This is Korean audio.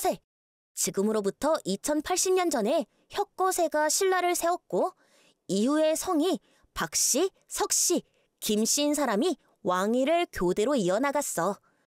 혁고세. 지금으로부터 2080년 전에 혁고세가 신라를 세웠고 이후의 성이 박씨, 석씨, 김씨인 사람이 왕위를 교대로 이어나갔어.